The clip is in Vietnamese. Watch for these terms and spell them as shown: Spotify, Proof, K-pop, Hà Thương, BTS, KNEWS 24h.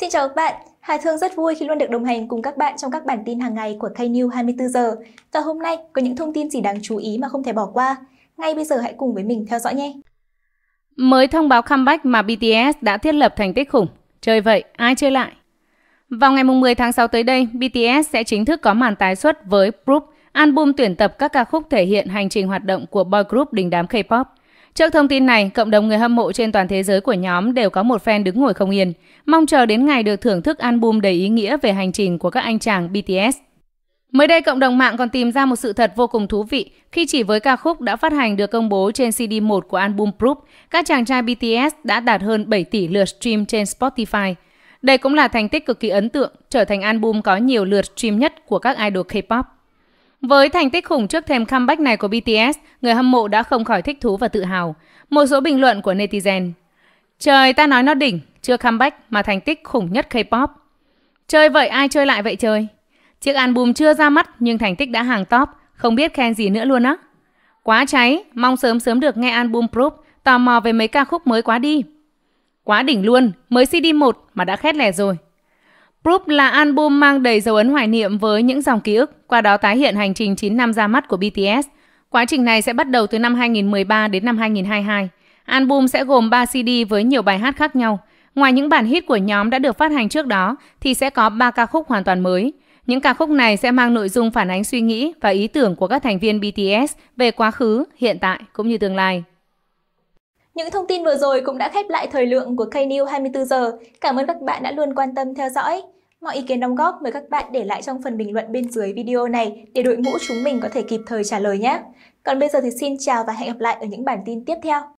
Xin chào các bạn, Hà Thương rất vui khi luôn được đồng hành cùng các bạn trong các bản tin hàng ngày của KNEWS 24h. Và hôm nay có những thông tin gì đáng chú ý mà không thể bỏ qua. Ngay bây giờ hãy cùng với mình theo dõi nhé! Mới thông báo comeback mà BTS đã thiết lập thành tích khủng. Chơi vậy, ai chơi lại? Vào ngày 10 tháng 6 tới đây, BTS sẽ chính thức có màn tái xuất với Proof, album tuyển tập các ca khúc thể hiện hành trình hoạt động của boy group đình đám K-pop. Trước thông tin này, cộng đồng người hâm mộ trên toàn thế giới của nhóm đều có một fan đứng ngồi không yên, mong chờ đến ngày được thưởng thức album đầy ý nghĩa về hành trình của các anh chàng BTS. Mới đây, cộng đồng mạng còn tìm ra một sự thật vô cùng thú vị khi chỉ với ca khúc đã phát hành được công bố trên CD1 của album Proof, các chàng trai BTS đã đạt hơn 7 tỷ lượt stream trên Spotify. Đây cũng là thành tích cực kỳ ấn tượng, trở thành album có nhiều lượt stream nhất của các idol K-pop. Với thành tích khủng trước thềm comeback này của BTS, người hâm mộ đã không khỏi thích thú và tự hào. Một số bình luận của netizen: trời, ta nói nó đỉnh, chưa comeback mà thành tích khủng nhất K-pop. Chơi vậy ai chơi lại vậy trời? Chiếc album chưa ra mắt nhưng thành tích đã hàng top, không biết khen gì nữa luôn á. Quá cháy, mong sớm được nghe album Proof, tò mò về mấy ca khúc mới quá đi. Quá đỉnh luôn, mới CD1 mà đã khét lẻ rồi. Proof là album mang đầy dấu ấn hoài niệm với những dòng ký ức, qua đó tái hiện hành trình 9 năm ra mắt của BTS. Quá trình này sẽ bắt đầu từ năm 2013 đến năm 2022. Album sẽ gồm 3 CD với nhiều bài hát khác nhau. Ngoài những bản hit của nhóm đã được phát hành trước đó thì sẽ có 3 ca khúc hoàn toàn mới. Những ca khúc này sẽ mang nội dung phản ánh suy nghĩ và ý tưởng của các thành viên BTS về quá khứ, hiện tại cũng như tương lai. Những thông tin vừa rồi cũng đã khép lại thời lượng của KNEWS 24h. Cảm ơn các bạn đã luôn quan tâm theo dõi. Mọi ý kiến đóng góp mời các bạn để lại trong phần bình luận bên dưới video này để đội ngũ chúng mình có thể kịp thời trả lời nhé. Còn bây giờ thì xin chào và hẹn gặp lại ở những bản tin tiếp theo.